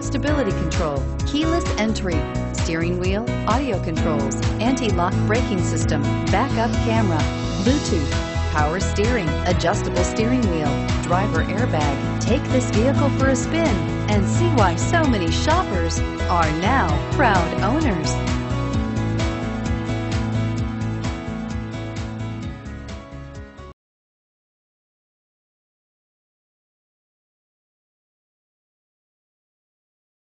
stability control, keyless entry, steering wheel audio controls, anti-lock braking system, backup camera, Bluetooth, power steering, adjustable steering wheel, driver airbag. Take this vehicle for a spin and see why so many shoppers are now proud owners.